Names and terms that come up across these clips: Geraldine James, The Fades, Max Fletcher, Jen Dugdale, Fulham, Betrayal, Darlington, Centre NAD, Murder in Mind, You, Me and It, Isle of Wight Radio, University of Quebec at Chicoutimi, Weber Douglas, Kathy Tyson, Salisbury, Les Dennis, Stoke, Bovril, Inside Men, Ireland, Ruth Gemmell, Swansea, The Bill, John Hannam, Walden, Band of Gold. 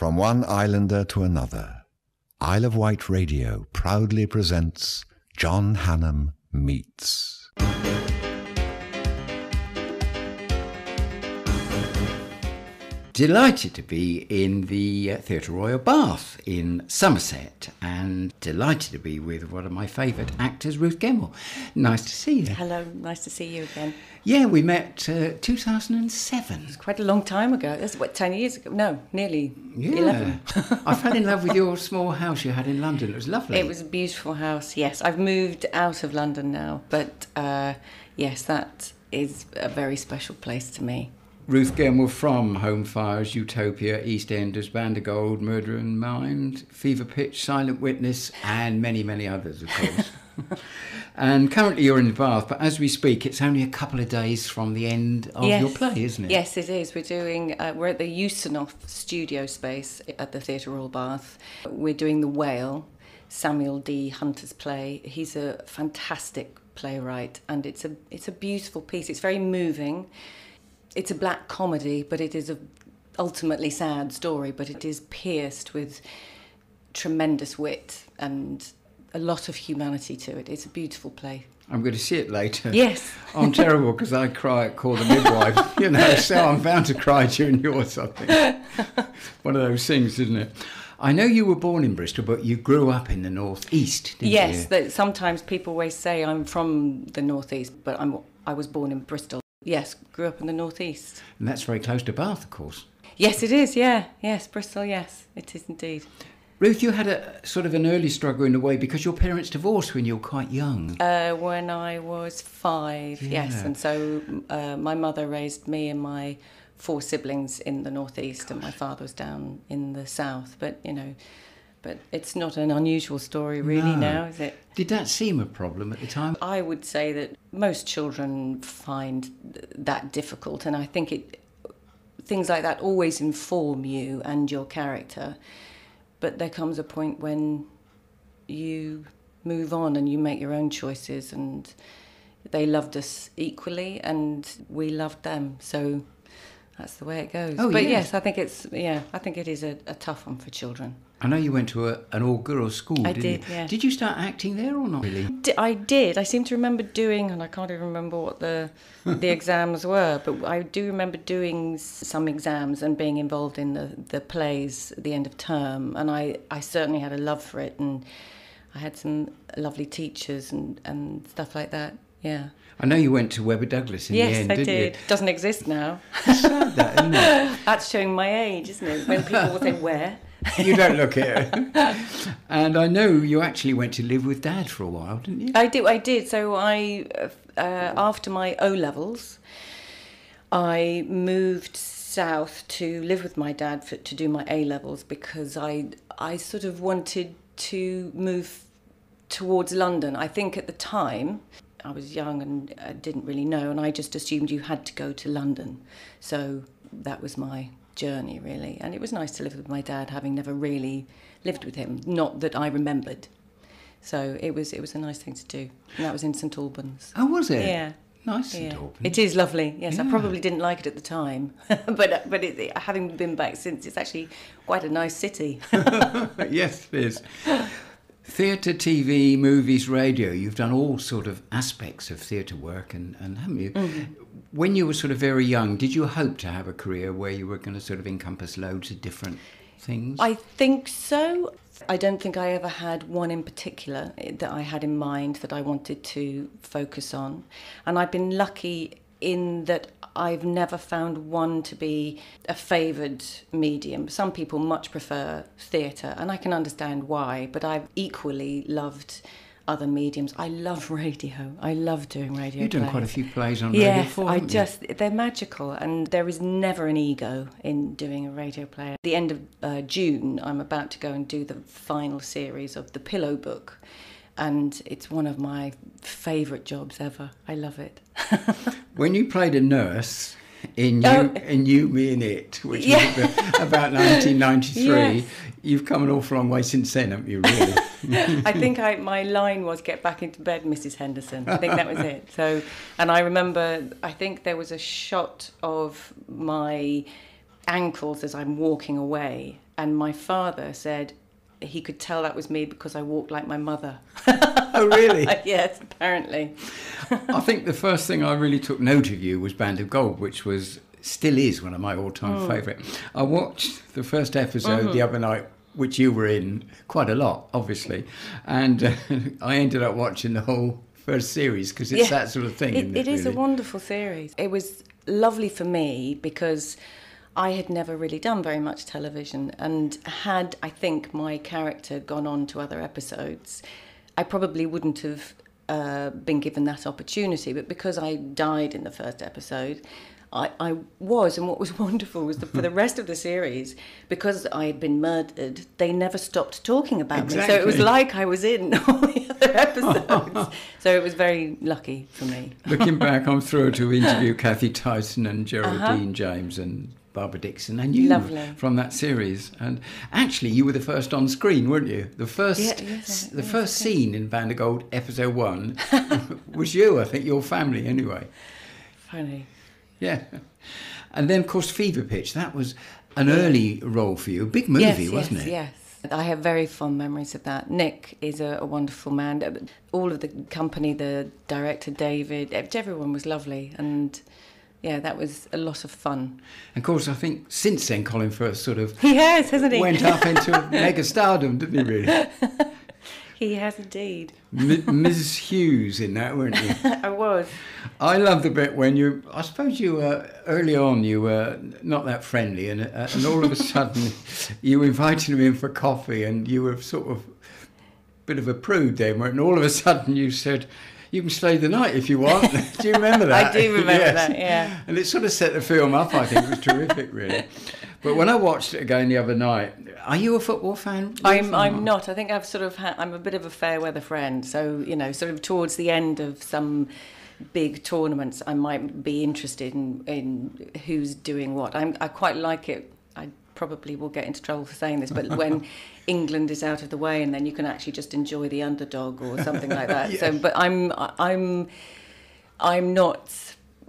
From one islander to another, Isle of Wight Radio proudly presents John Hannam Meets. Delighted to be in the Theatre Royal Bath in Somerset, and delighted to be with one of my favourite actors, Ruth Gemmell. Nice to see you. Hello, nice to see you again. Yeah, we met 2007. It's quite a long time ago. That's what, 10 years ago? No, nearly 11. I fell in love with your small house you had in London. It was lovely. It was a beautiful house, yes. I've moved out of London now, but yes, that is a very special place to me. Ruth Gemmell from Home Fires, Utopia, EastEnders, Band of Gold, Murder in Mind, Fever Pitch, Silent Witness, and many, many others, of course. And currently you're in the Bath, but as we speak, it's only a couple of days from the end of your play, isn't it? Yes, it is. We're doing. We're at the Usanoff studio space at the Theatre Royal Bath. We're doing The Whale, Samuel D. Hunter's play. He's a fantastic playwright, and it's a beautiful piece. It's very moving. It's a black comedy, but it is a ultimately sad story, but it is pierced with tremendous wit and a lot of humanity to it. It's a beautiful play. I'm going to see it later. Yes. I'm terrible because I cry at Call the Midwife, you know, so I'm bound to cry during yours, I think. One of those things, isn't it? I know you were born in Bristol, but you grew up in the North East, didn't you? Yes, that sometimes people always say I'm from the North East, but I was born in Bristol. Yes, grew up in the North East. And that's very close to Bath, of course. Yes, it is, yeah. Yes, Bristol, yes, it is indeed. Ruth, you had a sort of an early struggle in a way because your parents divorced when you were quite young. When I was 5, yes. And so my mother raised me and my 4 siblings in the North East, and my father was down in the South. But, you know, but it's not an unusual story really now, is it? Did that seem a problem at the time? I would say that most children find that difficult, and I think things like that always inform you and your character. But there comes a point when you move on and you make your own choices, and they loved us equally and we loved them, so that's the way it goes. Oh, but yes, I think it is a tough one for children. I know you went to an all-girls school, didn't you? Yeah. Did you start acting there or not really? I did. I seem to remember doing, and I can't even remember what the exams were, but I do remember doing some exams and being involved in the plays at the end of term, and I certainly had a love for it, and I had some lovely teachers and stuff like that. Yeah. I know you went to Weber Douglas in the end, didn't you? Yes, I did. Doesn't exist now. It's sad, that, isn't it? That's showing my age, isn't it? When people will say, where? You don't look it. And I know you actually went to live with Dad for a while, didn't you? I did. So after my O-levels, I moved south to live with my dad to do my A-levels because I sort of wanted to move towards London. I think at the time I was young and I didn't really know, and I just assumed you had to go to London. So that was my journey, really. And it was nice to live with my dad, having never really lived with him, not that I remembered. So it was a nice thing to do. And that was in St Albans. Oh, was it? Yeah. Nice St Albans. It is lovely, yes. Yeah. I probably didn't like it at the time, but having been back since, it's actually quite a nice city. Yes, it is. Theatre, TV, movies, radio, you've done all sort of aspects of theatre work, and haven't you? Mm-hmm. When you were sort of very young, did you hope to have a career where you were going to sort of encompass loads of different things? I think so. I don't think I ever had one in particular that I had in mind that I wanted to focus on. And I've been lucky in that I've never found one to be a favoured medium. Some people much prefer theatre, and I can understand why, but I've equally loved other mediums. I love radio. I love doing radio. You've done quite a few plays on radio before, haven't you? They're magical, and there is never an ego in doing a radio play. At the end of June, I'm about to go and do the final series of The Pillow Book, and it's one of my favourite jobs ever. I love it. When you played a nurse in You, Me and It, which was about 1993, you've come an awful long way since then, haven't you, really? I think my line was, "Get back into bed, Mrs Henderson." I think that was it. So, and I remember, I think there was a shot of my ankles as I'm walking away, And my father said he could tell that was me because I walked like my mother. Oh, really? Yes, apparently. I think the first thing I really took note of you was Band of Gold, which was, still is, one of my all-time favourite. I watched the first episode the other night, which you were in quite a lot, obviously, and I ended up watching the whole first series because it's that sort of thing. It is a wonderful series. It was lovely for me because I had never really done very much television, and had, I think, my character gone on to other episodes, I probably wouldn't have been given that opportunity. But because I died in the first episode, I was, and what was wonderful was that for the rest of the series, because I had been murdered, they never stopped talking about me. So it was like I was in all the other episodes. So it was very lucky for me. Looking back, I'm thrilled to interview Kathy Tyson and Geraldine James and Barbara Dixon and you from that series. And actually, you were the first on screen, weren't you? The first first scene in Band of Gold, episode 1, was you, I think, your family anyway. Funny. Yeah. And then, of course, Fever Pitch. That was an early role for you. A big movie, wasn't it? Yes, I have very fond memories of that. Nick is a wonderful man. All of the company, the director, David, everyone was lovely. And, yeah, that was a lot of fun. And, of course, I think since then, Colin Firth sort of... He has, hasn't he? Went up into mega stardom, didn't he, really? He has indeed. Ms. Hughes in that, weren't you? I was. I love the bit when you, I suppose you were, early on, you were not that friendly, and all of a sudden you invited him in for coffee, and you were sort of a bit of a prude then, weren't you? And all of a sudden you said, you can stay the night if you want. Do you remember that? I do remember that, yeah. And it sort of set the film up, I think. It was terrific, really. But when I watched it again the other night, are you a football fan? I'm not. I think I've sort of I'm a bit of a fair weather friend. So, you know, sort of towards the end of some big tournaments, I might be interested in who's doing what. I quite like it. I probably will get into trouble for saying this, but when England is out of the way, and then you can actually just enjoy the underdog or something like that. Yes. So, but I'm not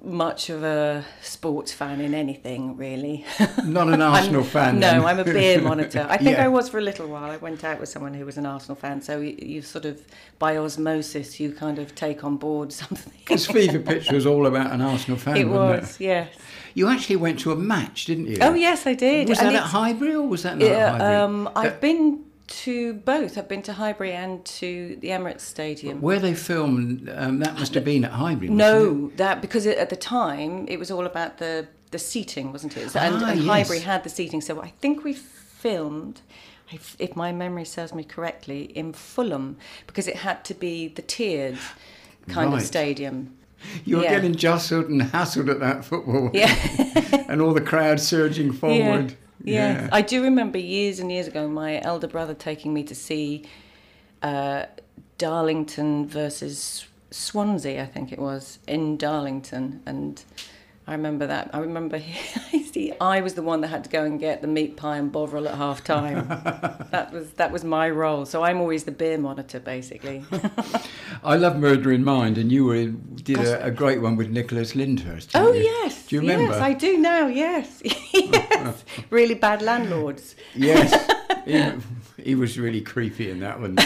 much of a sports fan in anything, really. Not an Arsenal fan. No, I'm a beer monitor. I think I was for a little while. I went out with someone who was an Arsenal fan, so you sort of, by osmosis, you kind of take on board something. Because Fever Pitch was all about an Arsenal fan, wasn't it? Yes. You actually went to a match, didn't you? Oh, yes, I did. Was that at Highbury or was that not at Highbury? I've been to both. I've been to Highbury and to the Emirates Stadium. Where they filmed, that must have been at Highbury, wasn't it? That, because at the time, it was all about the seating, wasn't it? And Highbury had the seating, so I think we filmed, if my memory serves me correctly, in Fulham, because it had to be the tiered kind of stadium. You were getting jostled and hassled at that football. Yeah. And all the crowd surging forward. Yeah. Yes, yeah. I do remember years and years ago my elder brother taking me to see Darlington versus Swansea, I think it was, in Darlington. And I remember that. I remember I was the one that had to go and get the meat pie and Bovril at half time. That was my role. So I'm always the beer monitor, basically. I love Murder in Mind, and you did a great one with Nicholas Lindhurst. Oh, yes. Do you remember? Yes, I do now, yes. Yes. Really bad landlords. Yes. He was really creepy in that one.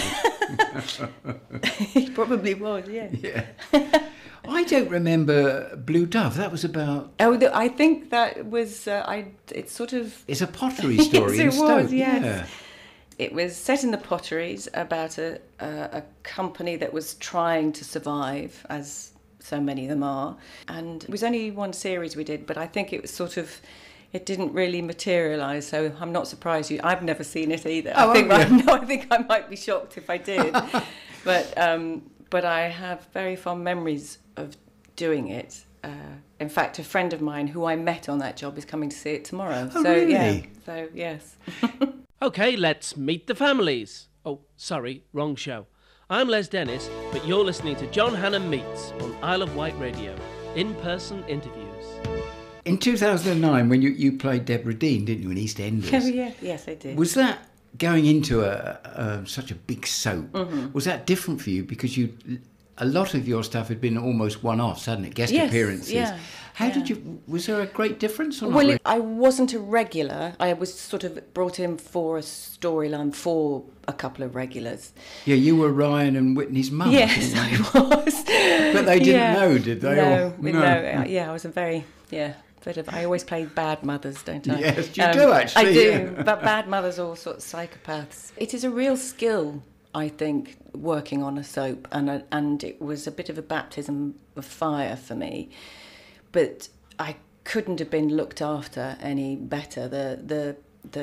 He probably was, yeah. I don't remember Blue Duff. That was about... Oh, I think that was... it's sort of... It's a pottery story in Stoke. It was, yes. Yeah. It was set in the potteries about a company that was trying to survive, as so many of them are. And it was only one series we did, but I think it was sort of... It didn't really materialise, so I'm not surprised you... I've never seen it either. Oh, I think I might be shocked if I did. But I have very fond memories of doing it. In fact, a friend of mine who I met on that job is coming to see it tomorrow. Oh, so, really? Yeah. So, yes. OK, let's meet the families. Oh, sorry, wrong show. I'm Les Dennis, but you're listening to John Hannam Meets on Isle of Wight Radio. In-person interviews. In 2009, when you played Deborah Dean, didn't you, in EastEnders? Oh, yeah. Yes, I did. Was that... Going into such a big soap, was that different for you because you a lot of your stuff had been almost one-offs, hadn't it? Guest appearances. Yeah. How did you... Was there a great difference or not? Well, I wasn't a regular. I was sort of brought in for a storyline for a couple of regulars. Yeah, you were Ryan and Whitney's mum. Yes, I was. But they didn't know, did they? No. Yeah, I was a very... I always play bad mothers, don't I? Yes, you do, actually. I do, but bad mothers are all sorts of psychopaths. It is a real skill, I think, working on a soap, and it was a bit of a baptism of fire for me. But I couldn't have been looked after any better. The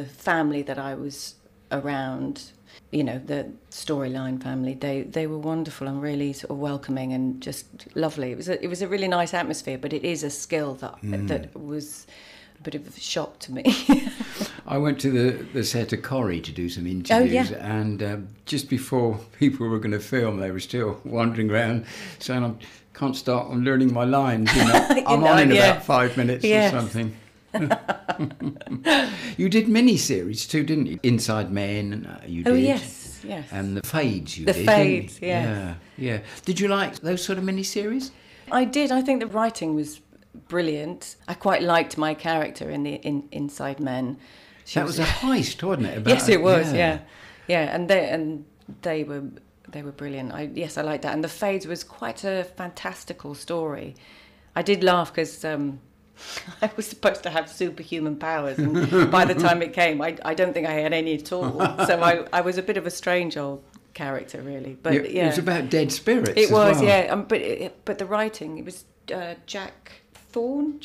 family that I was around, you know, the storyline family, they were wonderful and really sort of welcoming and just lovely. It was a really nice atmosphere, but it is a skill that was a bit of a shock to me. I went to the set of Corrie to do some interviews, and just before people were going to film, they were still wandering around saying, I can't start, I'm learning my lines, you know. About 5 minutes or something. You did mini-series too, didn't you? Inside Men, you did. Oh, yes. And The Fades, did. The Fades, yeah. Did you like those sort of mini-series? I did. I think the writing was brilliant. I quite liked my character in Inside Men. That was a heist, wasn't it? Yes, it was, yeah. And they were brilliant. I liked that. And The Fades was quite a fantastical story. I did laugh because... I was supposed to have superhuman powers, and by the time it came, I don't think I had any at all. So I was a bit of a strange old character, really. But it was about dead spirits. It was, well. But the writing, it was Jack Thorne.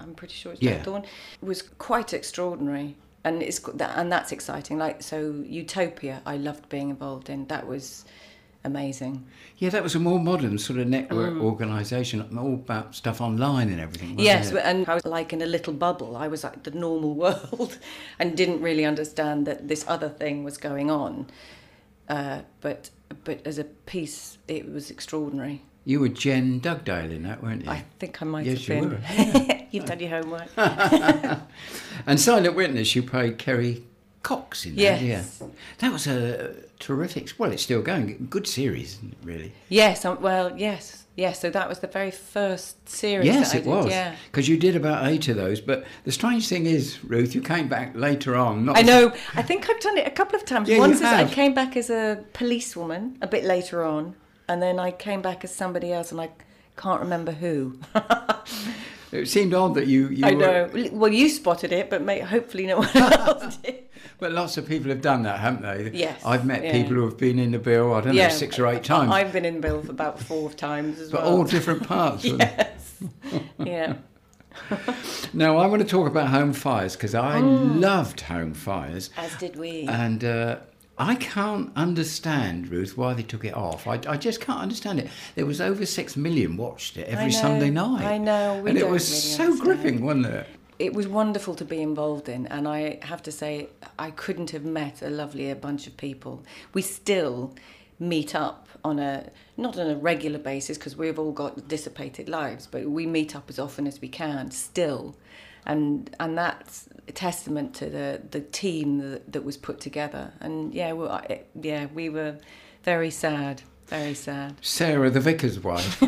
I'm pretty sure it's Jack Thorne. It was quite extraordinary, and that's exciting. Like so, Utopia, I loved being involved in. That was. Amazing. Yeah, that was a more modern sort of network organisation, all about stuff online and everything. Yes, and I was like in a little bubble. I was like the normal world and didn't really understand that this other thing was going on. But as a piece, it was extraordinary. You were Jen Dugdale in that, weren't you? I think I might have been. Yes, you were. You've done your homework. And Silent Witness, you played Kerry Cox in that, That was a terrific, well, it's still going, good series, isn't it, really? Yes, so that was the very first series that I did. Yes, it was, because you did about 8 of those, but the strange thing is, Ruth, you came back later on. I know, I think I've done it a couple of times. Yeah, once I came back as a policewoman, a bit later on, and then I came back as somebody else, and I can't remember who. It seemed odd that you I know. Well, you spotted it, but hopefully no one else did. But lots of people have done that, haven't they? Yes. I've met people who have been in The Bill, I don't know, 6 or 8 times. I've been in The Bill for about 4 times as well. But all different parts. Yes. Yeah. Now, I want to talk about Home Fires, because I loved Home Fires. As did we. And... I can't understand, Ruth, why they took it off. I just can't understand it. There was over 6 million watched it every Sunday night. I know. And it was so gripping, wasn't it? It was wonderful to be involved in. And I have to say, I couldn't have met a lovelier bunch of people. We still meet up not on a regular basis, because we've all got dissipated lives, but we meet up as often as we can still. And that's a testament to the team that was put together. And we were very sad, very sad. Sarah, the vicar's wife.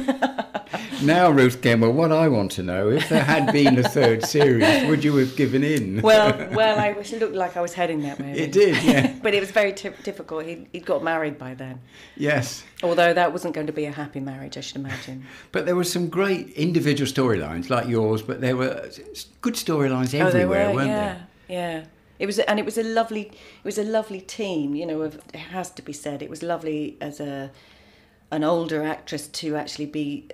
Now, Ruth Gemmell, what I want to know, if there had been a third series, would you have given in? Well, I looked like I was heading that way. It did, yeah. But it was very difficult. He'd got married by then. Yes. Although that wasn't going to be a happy marriage, I should imagine. But there were some great individual storylines like yours, but there were good storylines everywhere, weren't there? Yeah. It was a lovely team, you know, it has to be said. It was lovely as an older actress to actually be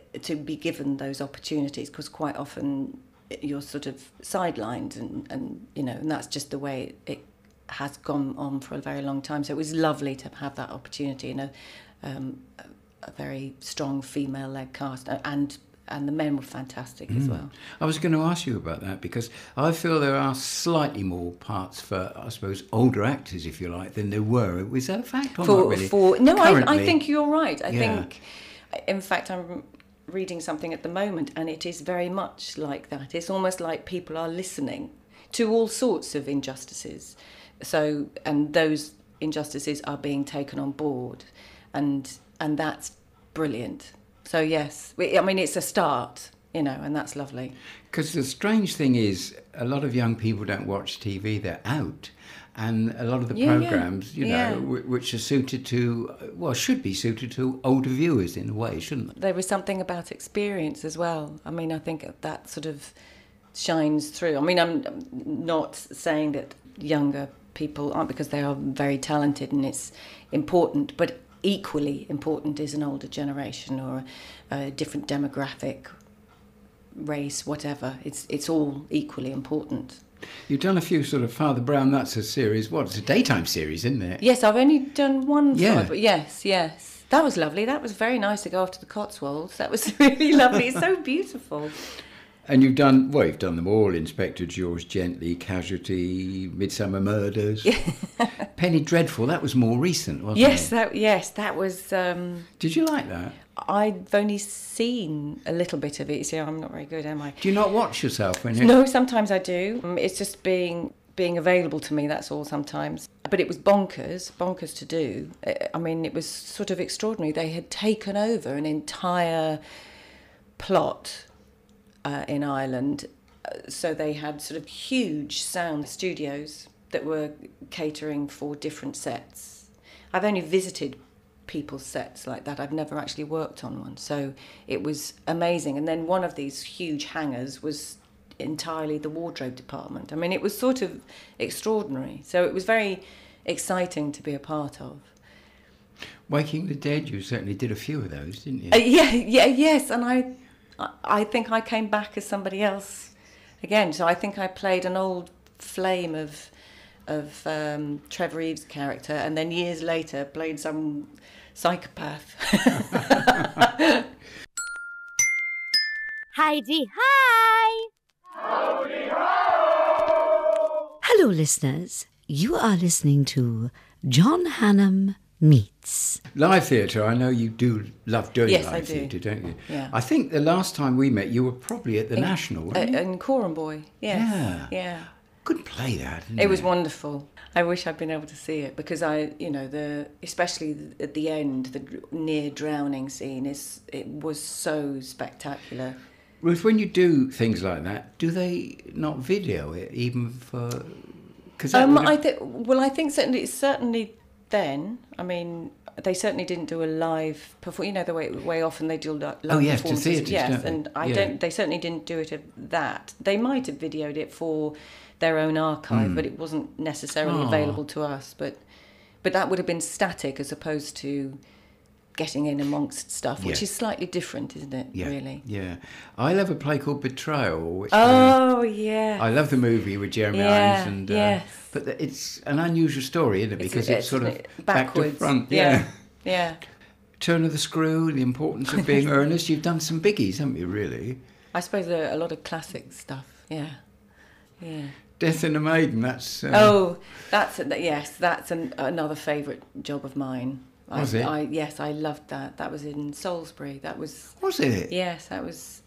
given those opportunities, because quite often you're sort of sidelined and you know, and that's just the way it has gone on for a very long time. So it was lovely to have that opportunity in a very strong female-led cast, and the men were fantastic as well. I was going to ask you about that, because I feel there are slightly more parts for, I suppose, older actors, if you like, than there were. Was that a fact or not really? No, I think you're right. I think, in fact, I'm reading something at the moment, and it is very much like that. It's almost like people are listening to all sorts of injustices. So, and those injustices are being taken on board, and that's brilliant. So yes, I mean, it's a start, you know, and that's lovely. Because the strange thing is, a lot of young people don't watch TV, they're out. And a lot of the programmes, which are suited to, well, should be suited to older viewers in a way, shouldn't they? There was something about experience as well. I mean, I think that sort of shines through. I mean, I'm not saying that younger people aren't, because they are very talented and it's important, but equally important is an older generation or a different demographic, race, whatever. It's all equally important. You've done a few sort of Father Brown, that's a series. Well, it's a daytime series, isn't it? Yes, I've only done one. Yeah. But yes. That was lovely. That was very nice to go after the Cotswolds. That was really lovely. It's so beautiful. And you've done them all, Inspector George Gently, Casualty, Midsummer Murders. Penny Dreadful, that was more recent, wasn't it? Yes, that was... Did you like that? I've only seen a little bit of it. You see, I'm not very good, am I? Do you not watch yourself when you... No, sometimes I do. It's just being available to me, that's all sometimes. But it was bonkers to do. I mean, it was sort of extraordinary. They had taken over an entire plot... in Ireland, so they had sort of huge sound studios that were catering for different sets. I've only visited people's sets like that. I've never actually worked on one, so it was amazing. And then one of these huge hangars was entirely the wardrobe department. I mean, it was sort of extraordinary, so it was very exciting to be a part of. Waking the Dead, you certainly did a few of those, didn't you? Yes, and I think I came back as somebody else again. So I think I played an old flame of Trevor Eve's character, and then years later played some psychopath. Heidi, hi! Howdy, ho! Hello, listeners. You are listening to John Hannam Meets. Live theatre, I know you do love doing live theatre, don't you? Yeah. I think the last time we met, you were probably at the National, weren't you? In Coramboy, yes. Yeah. Couldn't play that, didn't it was wonderful. I wish I'd been able to see it, because especially at the end, the near drowning scene, it was so spectacular. Ruth, when you do things like that, do they not video it, even for... I think certainly... Then, I mean, they certainly didn't do a live performance. You know, the way often they do live performances. To theatres, yes, and they? They certainly didn't do it of that. They might have videoed it for their own archive, but it wasn't necessarily available to us. But that would have been static as opposed to getting in amongst stuff, which is slightly different, isn't it? Yeah. Really. Yeah. I love a play called Betrayal. Which I love the movie with Jeremy Irons and. But it's an unusual story, isn't it? Because it's sort of backwards. Back to front. Yeah. Turn of the Screw, The Importance of Being Earnest. You've done some biggies, haven't you, really? I suppose there are a lot of classic stuff, yeah. Death in a Maiden, that's... that's another favourite job of mine. Was it? I loved that. That was in Salisbury. That was... Was it? Yes, that was...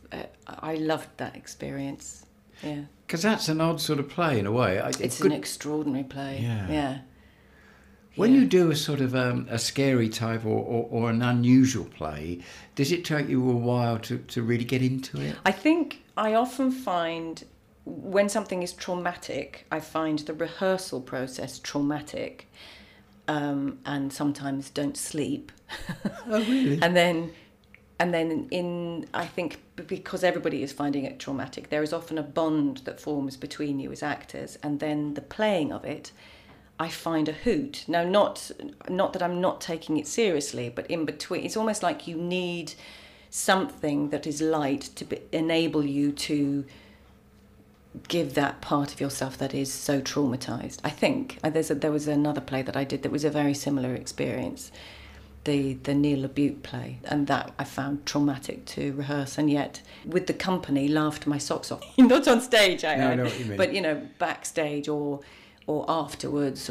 I loved that experience, yeah. Because that's an odd sort of play in a way. It's an extraordinary play. Yeah. When you do a sort of a scary type or an unusual play, does it take you a while to really get into it? I think I often find when something is traumatic, I find the rehearsal process traumatic, and sometimes don't sleep. Oh, really? And then I think because everybody is finding it traumatic, there is often a bond that forms between you as actors, and then the playing of it, I find a hoot. Now, not that I'm not taking it seriously, but in between, it's almost like you need something that is light to enable you to give that part of yourself that is so traumatised. I think there was another play that I did that was a very similar experience. The Neil LaBute play, and that I found traumatic to rehearse, and yet with the company laughed my socks off. Not on stage, I know what you mean. But backstage or afterwards,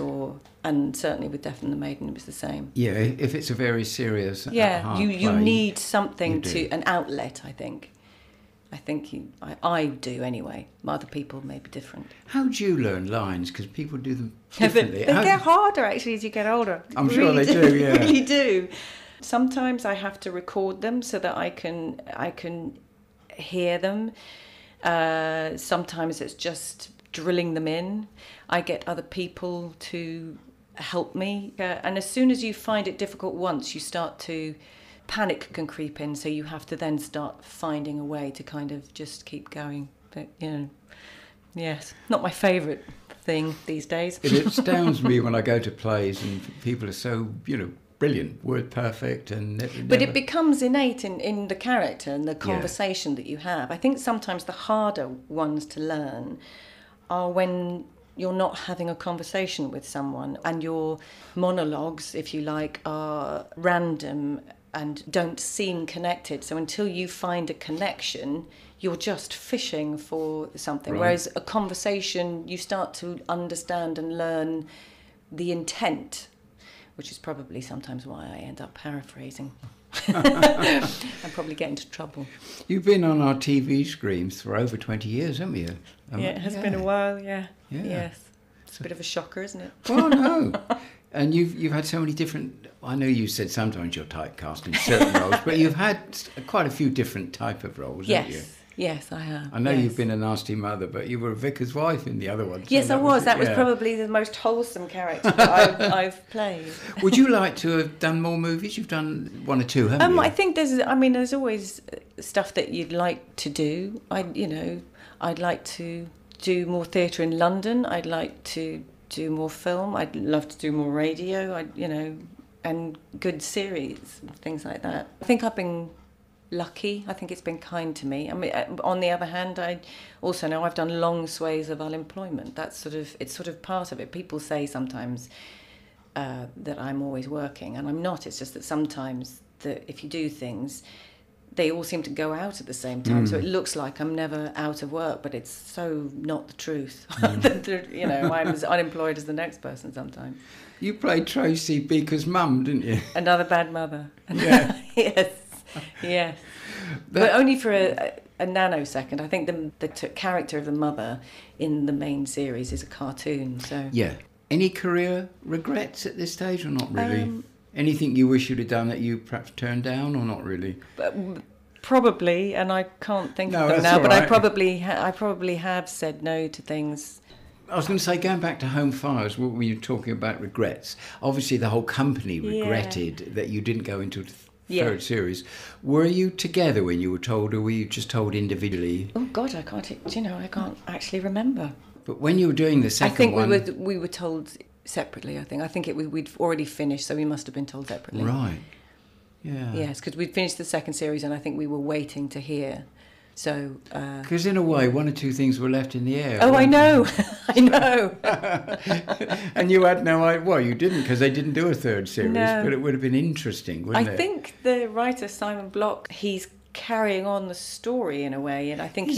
and certainly with Death and the Maiden it was the same. Yeah, if it's a very serious you need something an outlet, I think. I do anyway. Other people may be different. How do you learn lines? Because people do them differently. They get harder, actually, as you get older. I'm sure they do, yeah. They really do. Sometimes I have to record them so that I can hear them. Sometimes it's just drilling them in. I get other people to help me. And as soon as you find it difficult once, you start to... panic can creep in, so you have to then start finding a way to kind of just keep going. But, you know, yes, not my favourite thing these days. It astounds me when I go to plays and people are so, you know, brilliant, word perfect, and it never... But it becomes innate in the character and the conversation that you have. I think sometimes the harder ones to learn are when you're not having a conversation with someone and your monologues, if you like, are random and don't seem connected. So until you find a connection, you're just fishing for something. Right. Whereas a conversation, you start to understand and learn the intent, which is probably sometimes why I end up paraphrasing. And probably get into trouble. You've been on our TV screens for over 20 years, haven't you? Yeah, it has been a while, yeah. Yes. It's a bit of a shocker, isn't it? Well, no. And you've had so many different... I know you said sometimes you're typecast in certain roles, but you've had quite a few different type of roles, haven't you? Yes, I have. I know you've been a nasty mother, but you were a vicar's wife in the other one. Yes, I was. That was probably the most wholesome character that I've played. Would you like to have done more movies? You've done one or two, haven't you? I think there's always stuff that you'd like to do. I'd like to do more theatre in London. I'd like to do more film. I'd love to do more radio. And good series, things like that. I think I've been lucky. I think it's been kind to me. I mean, on the other hand, I also know I've done long sways of unemployment. It's sort of part of it. People say sometimes that I'm always working, and I'm not. It's just that sometimes if you do things, they all seem to go out at the same time. So it looks like I'm never out of work, but it's so not the truth. I'm as unemployed as the next person sometimes. You played Tracy Beaker's mum, didn't you? Another bad mother. Yeah. yes. But only for a nanosecond. I think the character of the mother in the main series is a cartoon. So yeah. Any career regrets at this stage or not really? Anything you wish you'd have done that you perhaps turned down or not really? Probably, and I can't think of them now. But right. I probably have said no to things. I was going to say, going back to Home Fires, what were you talking about regrets? Obviously, the whole company regretted that you didn't go into the third series. Were you together when you were told, or were you just told individually? Oh, God, I can't, I can't actually remember. But when you were doing the second one... I think we were told separately, I think. I think we'd already finished, so we must have been told separately. Right, yeah. Yes, because we'd finished the second series, and I think we were waiting to hear... So, because in a way, one or two things were left in the air. Oh, I know, I know. And you had no idea. Well, you didn't, because they didn't do a third series. No. But it would have been interesting, wouldn't it? I think the writer Simon Block, he's carrying on the story in a way, and I think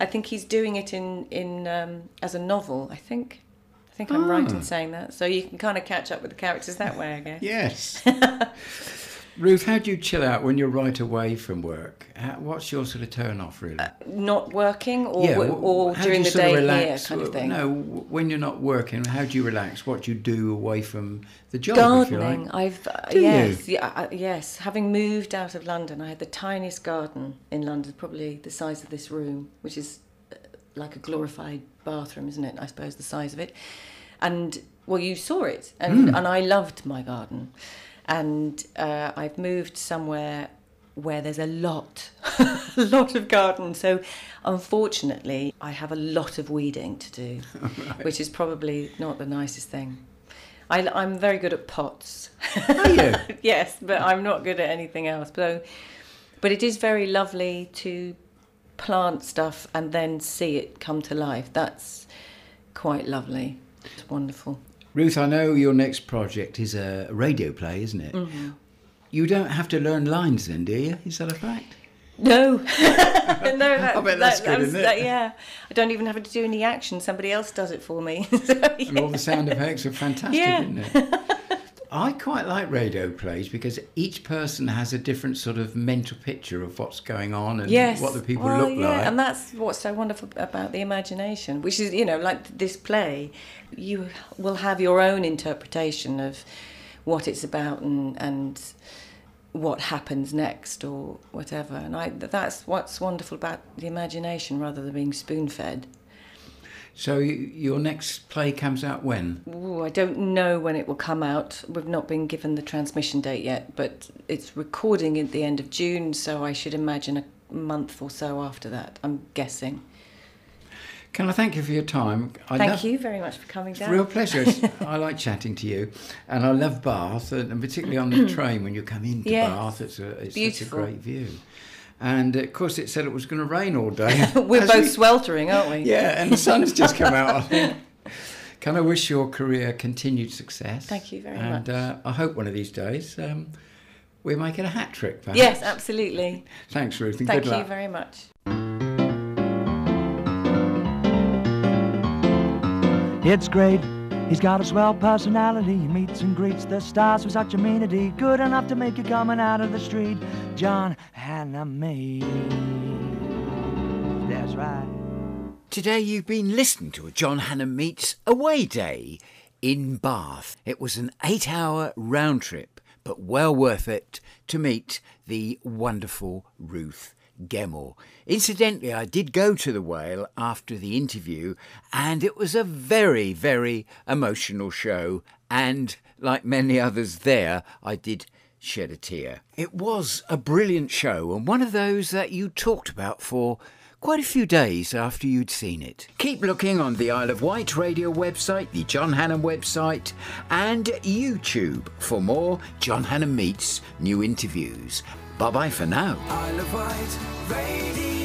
I think he's doing it in as a novel. I think I'm right in saying that. So you can kind of catch up with the characters that way, I guess. Yes. Ruth, how do you chill out when you're right away from work? What's your sort of turn-off, really? Not working or during the day here kind of thing? No, when you're not working, how do you relax? What do you do away from the job, gardening, if you like? Yes. Having moved out of London, I had the tiniest garden in London, probably the size of this room, which is like a glorified bathroom, isn't it? I suppose the size of it. And, well, you saw it, and I loved my garden. And I've moved somewhere where there's a lot of garden. So, unfortunately, I have a lot of weeding to do, which is probably not the nicest thing. I'm very good at pots. Are you? Yes, but I'm not good at anything else. But it is very lovely to plant stuff and then see it come to life. That's quite lovely. It's wonderful. Ruth, I know your next project is a radio play, isn't it? Mm-hmm. You don't have to learn lines then, do you? Is that a fact? No. I bet that's good, isn't it? I don't even have to do any action. Somebody else does it for me. And all the sound effects are fantastic, isn't it? I quite like radio plays because each person has a different sort of mental picture of what's going on and what the people look like. And that's what's so wonderful about the imagination, which is, like this play, you will have your own interpretation of what it's about and what happens next or whatever. And that's what's wonderful about the imagination rather than being spoon-fed. So your next play comes out when? Ooh, I don't know when it will come out. We've not been given the transmission date yet, but it's recording at the end of June, so I should imagine a month or so after that, I'm guessing. Can I thank you for your time? Thank you very much for coming down. It's a real pleasure. I like chatting to you, and I love Bath, and particularly on the train when you come into Bath, it's such a great view. And of course, it said it was going to rain all day. We're both sweltering, aren't we? Yeah, and the sun's just come out, I think. Can I wish your career continued success? Thank you very much. And I hope one of these days we make it a hat trick, perhaps. Yes, absolutely. Thanks, Ruth, and good luck. Thank you very much. It's great, he's got a swell personality. He meets and greets the stars with such amenity, good enough to make you coming out of the street. John Hannam Meets. That's right. Today you've been listening to a John Hannam Meets away day in Bath. It was an 8-hour round trip, but well worth it to meet the wonderful Ruth Gemmell. Incidentally, I did go to The Whale after the interview, and it was a very, very emotional show, and like many others there, I did shed a tear. It was a brilliant show, and one of those that you talked about for quite a few days after you'd seen it. Keep looking on the Isle of Wight Radio website, the John Hannam website, and YouTube for more John Hannam Meets new interviews. Bye-bye for now. Isle of Wight Radio.